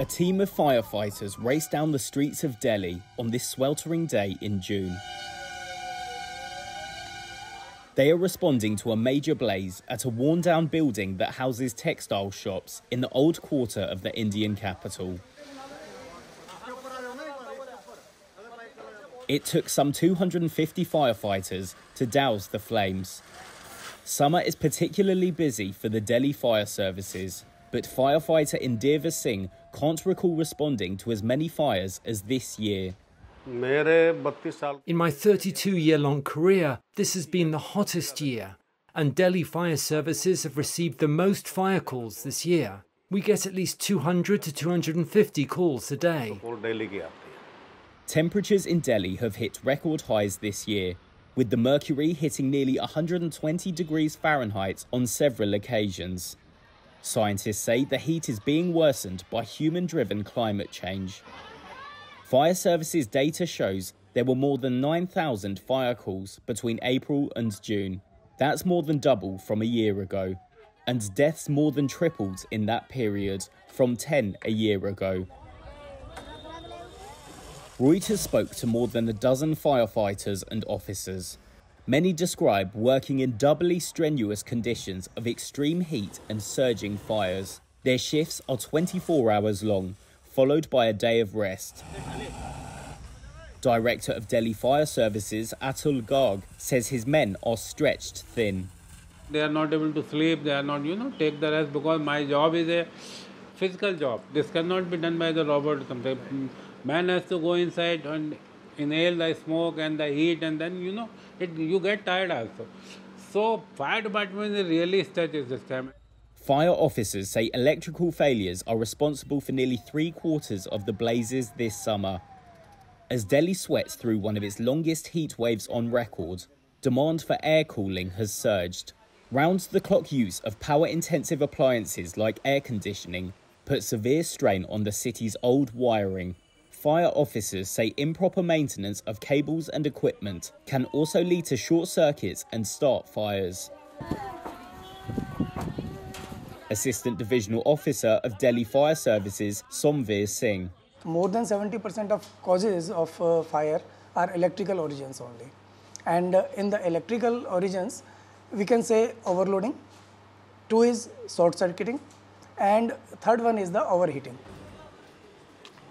A team of firefighters raced down the streets of Delhi on this sweltering day in June. They are responding to a major blaze at a worn-down building that houses textile shops in the old quarter of the Indian capital. It took some 250 firefighters to douse the flames. Summer is particularly busy for the Delhi Fire Services, but firefighter Indira Singh can't recall responding to as many fires as this year. In my 32-year-long career, this has been the hottest year, and Delhi Fire Services have received the most fire calls this year. We get at least 200 to 250 calls a day. Temperatures in Delhi have hit record highs this year, with the mercury hitting nearly 120 degrees Fahrenheit on several occasions. Scientists say the heat is being worsened by human-driven climate change. Fire services data shows there were more than 9,000 fire calls between April and June. That's more than double from a year ago, and deaths more than tripled in that period from 10 a year ago. Reuters spoke to more than a dozen firefighters and officers. Many describe working in doubly strenuous conditions of extreme heat and surging fires. Their shifts are 24 hours long, followed by a day of rest. Director of Delhi Fire Services, Atul Garg, says his men are stretched thin. They are not able to sleep, they are not, take the rest, because my job is a physical job. This cannot be done by the robot sometimes. Man has to go inside and inhale the smoke and the heat, and then, you get tired also. So fire department really stretches this time. Fire officers say electrical failures are responsible for nearly three-quarters of the blazes this summer. As Delhi sweats through one of its longest heat waves on record, demand for air cooling has surged. Round-the-clock use of power-intensive appliances like air conditioning puts severe strain on the city's old wiring. Fire officers say improper maintenance of cables and equipment can also lead to short circuits and start fires. Assistant Divisional Officer of Delhi Fire Services, Somveer Singh. More than 70% of causes of fire are electrical origins only. And in the electrical origins, we can say overloading, two is short circuiting, and third one is the overheating.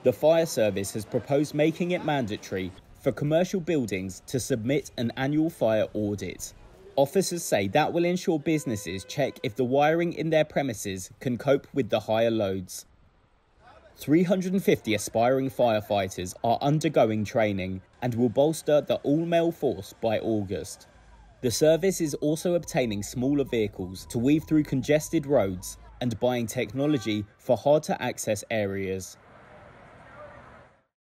The fire service has proposed making it mandatory for commercial buildings to submit an annual fire audit. Officers say that will ensure businesses check if the wiring in their premises can cope with the higher loads. 350 aspiring firefighters are undergoing training and will bolster the all-male force by August. The service is also obtaining smaller vehicles to weave through congested roads and buying technology for hard-to-access areas.